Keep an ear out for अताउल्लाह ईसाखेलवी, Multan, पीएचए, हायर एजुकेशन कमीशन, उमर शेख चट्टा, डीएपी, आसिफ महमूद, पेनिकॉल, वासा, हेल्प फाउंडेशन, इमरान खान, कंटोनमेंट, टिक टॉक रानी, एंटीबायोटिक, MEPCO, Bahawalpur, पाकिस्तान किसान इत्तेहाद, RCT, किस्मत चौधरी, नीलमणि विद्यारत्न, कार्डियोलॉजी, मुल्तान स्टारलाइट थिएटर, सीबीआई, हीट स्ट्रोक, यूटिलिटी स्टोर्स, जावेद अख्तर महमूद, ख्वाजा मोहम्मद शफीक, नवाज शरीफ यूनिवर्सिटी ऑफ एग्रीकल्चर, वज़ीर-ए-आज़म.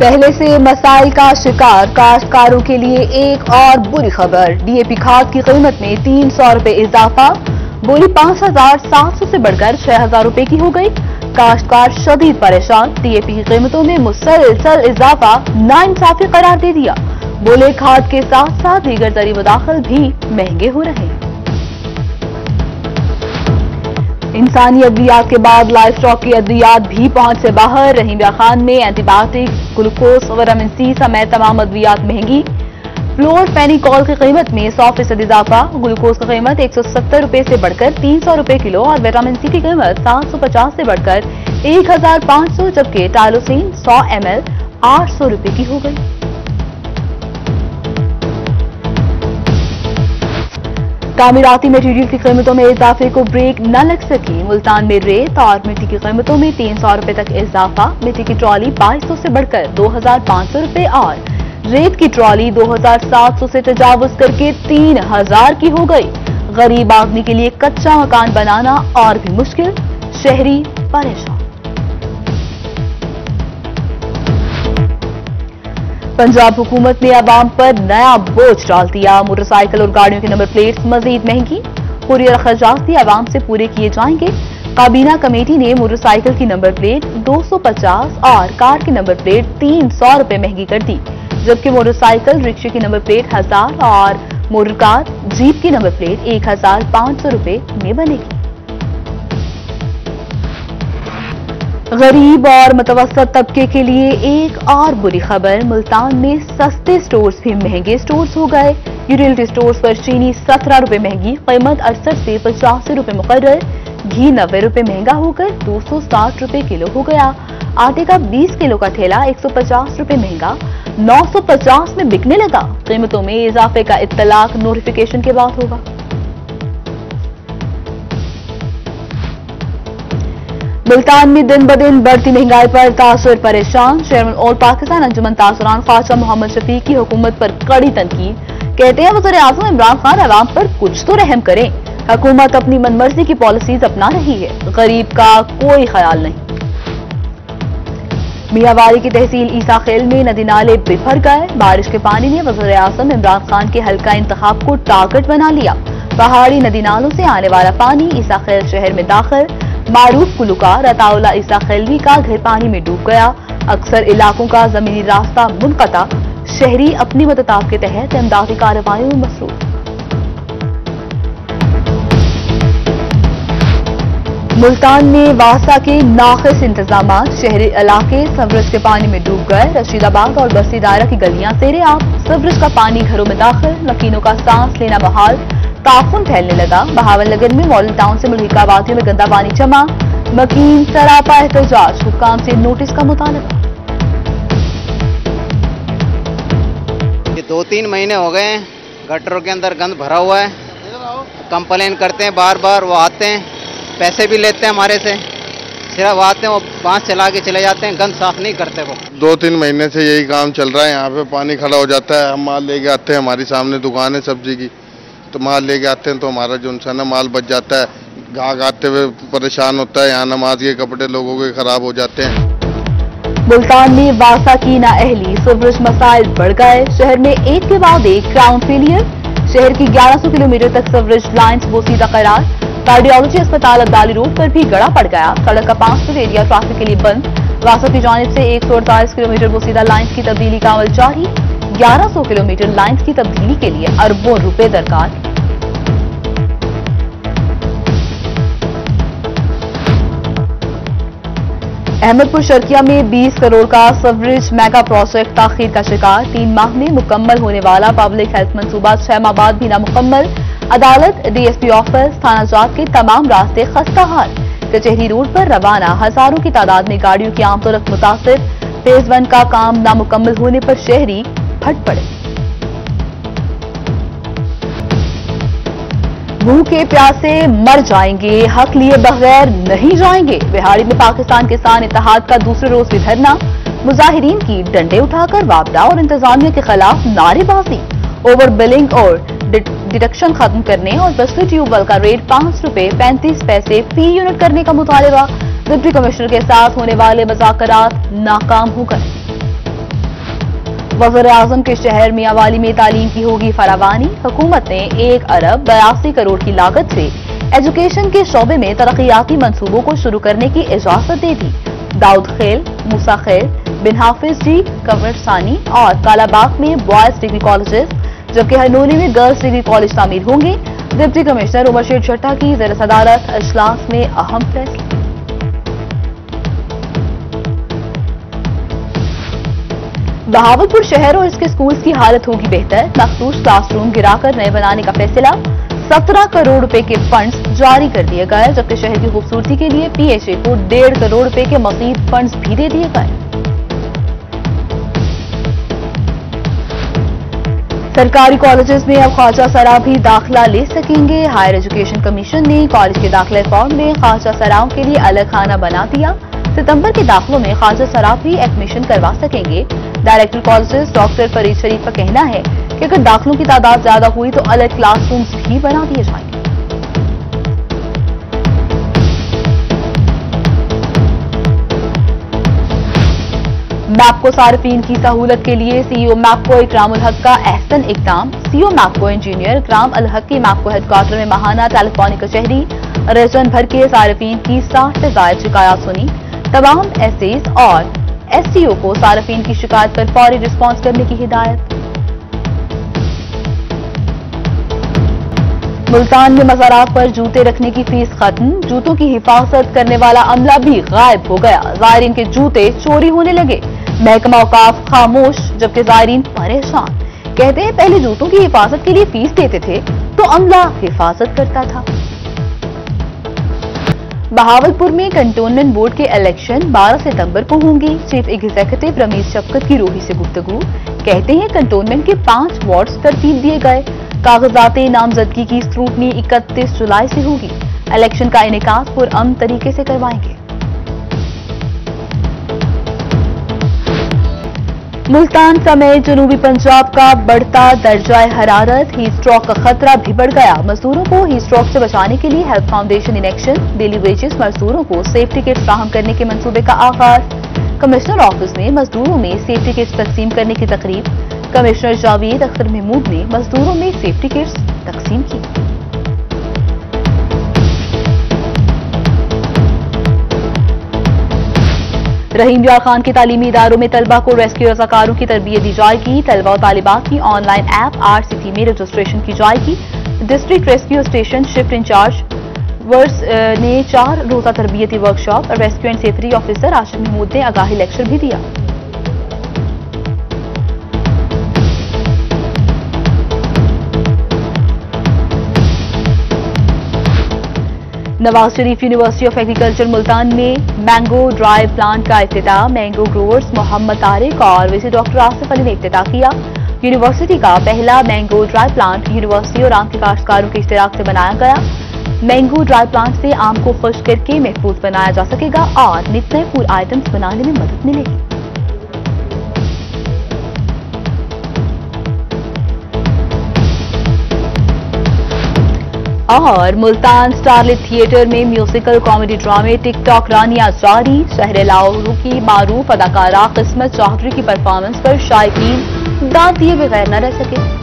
पहले से मसाइल का शिकार काश्तकारों के लिए एक और बुरी खबर। डीएपी खाद की कीमत में 300 रुपये इजाफा, बोली 5,700 से बढ़कर 6,000 रुपये की हो गई। काश्तकार शदीद परेशान, डीएपी की कीमतों में मुसलसल इजाफा नाइंसाफी करार दे दिया। बोले खाद के साथ साथ दीगर जरूरी मदाखल भी महंगे हो रहे हैं। इंसानी अद्वियात के बाद लाइफ स्टॉक की अद्वियात भी पहुंच से बाहर। रहीम यार खान में एंटीबायोटिक, ग्लूकोस, विटामिन सी समेत तमाम अद्वियात महंगी। फ्लोर पेनिकॉल की कीमत में 100% इजाफा, ग्लूकोस की कीमत 170 रुपये से बढ़कर 300 रुपये किलो और विटामिन सी की कीमत 750 से बढ़कर 1,500, जबकि टायलोसिन 100 ml 800 रुपये की हो गई। तामीराती मटीरियल की कीमतों में इजाफे को ब्रेक न लग सकी। मुल्तान में रेत और मिट्टी की कीमतों में 300 रुपये तक इजाफा। मिट्टी की ट्रॉली 2200 से बढ़कर 2,500 रुपये और रेत की ट्रॉली 2,700 से तजावुज करके 3,000 की हो गई। गरीब आदमी के लिए कच्चा मकान बनाना और भी मुश्किल, शहरी परेशान। पंजाब हुकूमत ने आवाम पर नया बोझ डाल दिया। मोटरसाइकिल और गाड़ियों के नंबर प्लेट्स मजीद महंगी, कुरियर खर्चात भी आवाम से पूरे किए जाएंगे। काबीना कमेटी ने मोटरसाइकिल की नंबर प्लेट 250 और कार की नंबर प्लेट 300 रुपये महंगी कर दी, जबकि मोटरसाइकिल, रिक्शे की नंबर प्लेट 1,000 और मोटरकार, जीप की नंबर प्लेट 1,500 रुपये में बनेगी। गरीब और मतवसत तबके के लिए एक और बुरी खबर। मुल्तान में सस्ते स्टोर्स भी महंगे स्टोर्स हो गए। यूटिलिटी स्टोर्स पर चीनी 17 रुपये महंगी, कीमत 68 से 85 रुपये मुकर्रर। घी 90 रुपये महंगा होकर 260 रुपये किलो हो गया। आटे का 20 किलो का थैला 150 रुपये महंगा 950 में बिकने लगा। कीमतों में इजाफे का इत्तलाक नोटिफिकेशन के बाद होगा। मुल्तान में दिन ब दिन बढ़ती महंगाई पर तासुर परेशान। चेयरमैन ऑल पाकिस्तान अंजुमन तासुरान ख्वाजा मोहम्मद शफीक की हुकूमत पर कड़ी तनकीद। कहते हैं वज़ीर-ए-आज़म इमरान खान आवाम पर कुछ तो रहम करें, हुकूमत अपनी मनमर्जी की पॉलिसीज अपना रही है, गरीब का कोई ख्याल नहीं। मियांवाली की तहसील ईसाखेल में नदी नाले बिफर गए। बारिश के पानी ने वज़ीर-ए-आज़म इमरान खान के हल्का इंतखाब को टारगेट बना लिया। पहाड़ी नदी नालों से आने वाला पानी ईसाखेल शहर में दाखिल। मारूफ गुलकार अताउल्लाह ईसाखेलवी का घर पानी में डूब गया। अक्सर इलाकों का जमीनी रास्ता मुनक़ता, शहरी अपनी मतताब के तहत इमदादी कार्रवाइयों में मसरूफ। मुल्तान में वासा के नाक़िस इंतजाम, शहरी इलाके सवरज के पानी में डूब गए। रशीदाबाद और बस्ती दायरा की गलियां सेरेआम, सवरज का पानी घरों में दाखिल। मकीनों का सांस लेना बहाल, ताखुन फैलने लगा। बहावलनगर में मॉडल टाउन से मुल्हिक आबादियों में गंदा पानी जमा, मकीन सरापा एहतजाज, हुक्काम से नोटिस का मुतालबा। 2-3 महीने हो गए हैं गटरों के अंदर गंद भरा हुआ है। कंप्लेन करते हैं बार बार, वो आते हैं, पैसे भी लेते हैं हमारे से, सिर्फ आते हैं वो बांस चला के चले जाते हैं, गंद साफ नहीं करते। वो 2-3 महीने से यही काम चल रहा है। यहाँ पे पानी खड़ा हो जाता है, हम माल लेके आते हैं, हमारी सामने दुकान है सब्जी की, तो माल लेके आते हैं तो हमारा जो इंसान है माल बच जाता है। गाग आते हुए परेशान होता है, यहाँ नमाज के कपड़े लोगों के खराब हो जाते हैं। मुल्तान में वासा की नाअहली, सुबरज मसाइल बढ़ गए। शहर में एक के बाद एक ग्राउंड फेलियर। शहर की 1100 किलोमीटर तक सुबरज लाइन्स बोसीदा करार। कार्डियोलॉजी अस्पताल अब्दाली रोड पर भी गड़ा पड़ गया। सड़क का 500 एरिया ट्रैफिक के लिए बंद। वासा की जानिब से 148 किलोमीटर बोसीदा लाइन्स की तब्दीली का अमल जारी। 1100 किलोमीटर लाइन्स की तब्दीली के लिए अरबों रुपए दरकार। अहमदपुर शर्किया में 20 करोड़ का सवरेज मेगा प्रोजेक्ट ताखीर का शिकार। 3 माह में मुकम्मल होने वाला पब्लिक हेल्थ मंसूबा 6 माह बाद भी नामुकम्मल। अदालत, डीएसपी ऑफिस, थाना जात के तमाम रास्ते खस्ताहाल। कचहरी रोड पर रवाना हजारों की तादाद में गाड़ियों की आमदोरफ्त मुतासर। फेज 1 का काम नामुकम्मल होने पर शहरी फट पड़े। भूखे प्यासे मर जाएंगे, हक लिए बगैर नहीं जाएंगे। बिहार में पाकिस्तान किसान इत्तेहाद का दूसरे रोज भी धरना। मुजाहिरीन की डंडे उठाकर वापडा और इंतजामिया के खिलाफ नारेबाजी। ओवर बिलिंग और डिडक्शन खत्म करने और बिजली ट्यूबवेल का रेट 5 रुपये 35 पैसे फी यूनिट करने का मुतालबा। डिप्टी कमिश्नर के साथ होने वाले मुज़ाकरात नाकाम हो गए। वज़ीर-ए-आज़म के शहर मियांवाली में तालीम की होगी फरावानी। हुकूमत ने 1 अरब 82 करोड़ की लागत से एजुकेशन के शोबे में तरक्याती मंसूबों को शुरू करने की इजाजत दे दी। दाऊद खेल, मूसा खेल, बिन हाफिज जी, कंवर सानी और कालाबाग में बॉयज डिग्री कॉलेजेस, जबकि हरनोली में गर्ल्स डिग्री कॉलेज शामिल होंगे। डिप्टी कमिश्नर उमर शेख चट्टा की ज़ेर-ए-सदारत इजलास में अहम फैसले। बहावलपुर शहर और इसके स्कूल्स की हालत होगी बेहतर, मखसूस क्लासरूम गिराकर नए बनाने का फैसला। 17 करोड़ रुपए के फंड्स जारी कर दिए गए, जबकि शहर की खूबसूरती के लिए पीएचए को 1.5 करोड़ रुपए के मजीद फंड्स भी दे दिए गए। सरकारी कॉलेजेस में अब ख्वाजा सरा भी दाखिला ले सकेंगे। हायर एजुकेशन कमीशन ने कॉलेज के दाखिले फॉर्म में ख्वाजा सराओं के लिए अलग खाना बना दिया। सितंबर के दाखिलों में ख्वाजा सरा भी एडमिशन करवा सकेंगे। Director colleges doctor Farid Sharif का कहना है कि अगर दाखिलों की तादाद ज्यादा हुई तो अलग क्लासरूम्स भी बना दिए जाएंगे। मैपको सार्फिन की सहूलत के लिए सीईओ मैपको इकराम उल हक का एहसन इकदाम। सीईओ मैपको इंजीनियर इकराम उल हक की मैपको हेडक्वार्टर में माहाना टेलीफोनिक कचहरी, रजन भर के सार्फिन की 60 से ज्यादा शिकायत सुनी। तमाम एसएस और एससीओ को सार्फिन की शिकायत पर फौरी रिस्पांस करने की हिदायत। मुल्तान में मज़ारात पर जूते रखने की फीस खत्म, जूतों की हिफाजत करने वाला अमला भी गायब हो गया। ज़ायरीन के जूते चोरी होने लगे। महकमा औकाफ खामोश, जबकि ज़ायरीन परेशान। कहते हैं पहले जूतों की हिफाजत के लिए फीस देते थे तो अमला हिफाजत करता था। बहावलपुर में कंटोनमेंट बोर्ड के इलेक्शन 12 सितंबर को होंगी। चीफ एग्जीक्यूटिव रमीज शफकत की रूही से गुफ्तगू। कहते हैं कंटोनमेंट के 5 वार्ड्स तरतीब दिए गए। कागजात नामजदगी की स्क्रूटनी 31 जुलाई से होगी। इलेक्शन का इनेकास पुरअमन तरीके से करवाएंगे। मुल्तान समेत जनूबी पंजाब का बढ़ता दर्जा हरारत, हीट स्ट्रोक का खतरा भी बढ़ गया। मजदूरों को हीट स्ट्रोक से बचाने के लिए हेल्प फाउंडेशन in action. Daily wages मजदूरों को सेफ्टी किट फ्राहम करने के मंसूबे का आगाज। कमिश्नर ऑफिस में मजदूरों में सेफ्टी किट्स तकसीम करने की तकरीब। कमिश्नर जावेद अख्तर महमूद ने मजदूरों में सेफ्टी किट्स तकसीम की। रहीम यार खान के तालीमी इदारों में तलबा को रेस्क्यू रजाकारों की तरबियत दी जाएगी। तलबा और तालिबात की ऑनलाइन ऐप RCT में रजिस्ट्रेशन की जाएगी। District rescue station shift in charge वर्स ने 4 रोजा तरबियती workshop. Rescue and safety officer Asif Mahmood ने आगाही लेक्चर भी दिया। नवाज शरीफ यूनिवर्सिटी ऑफ एग्रीकल्चर Multan में मैंगो ड्राई प्लांट का इफ्तिताह। मैंगो ग्रोवर्स मोहम्मद तारिक और विजय डॉक्टर आसिफ अली ने इफ्तिताह किया। यूनिवर्सिटी का पहला मैंगो ड्राई प्लांट यूनिवर्सिटी और आम के काश्तकारों के इश्तराक से बनाया गया। मैंगो ड्राई प्लांट से आम को खुश्क करके महफूज बनाया जा सकेगा और नित्य फूल आइटम्स बनाने में मदद मिलेगी। और मुल्तान स्टारलाइट थिएटर में म्यूजिकल कॉमेडी ड्रामे टिक टॉक रानी जारी। शहर लाहौर की मारूफ अदाकारा किस्मत चौधरी की परफॉर्मेंस पर शायकीन दाद दिए बगैर न रह सके।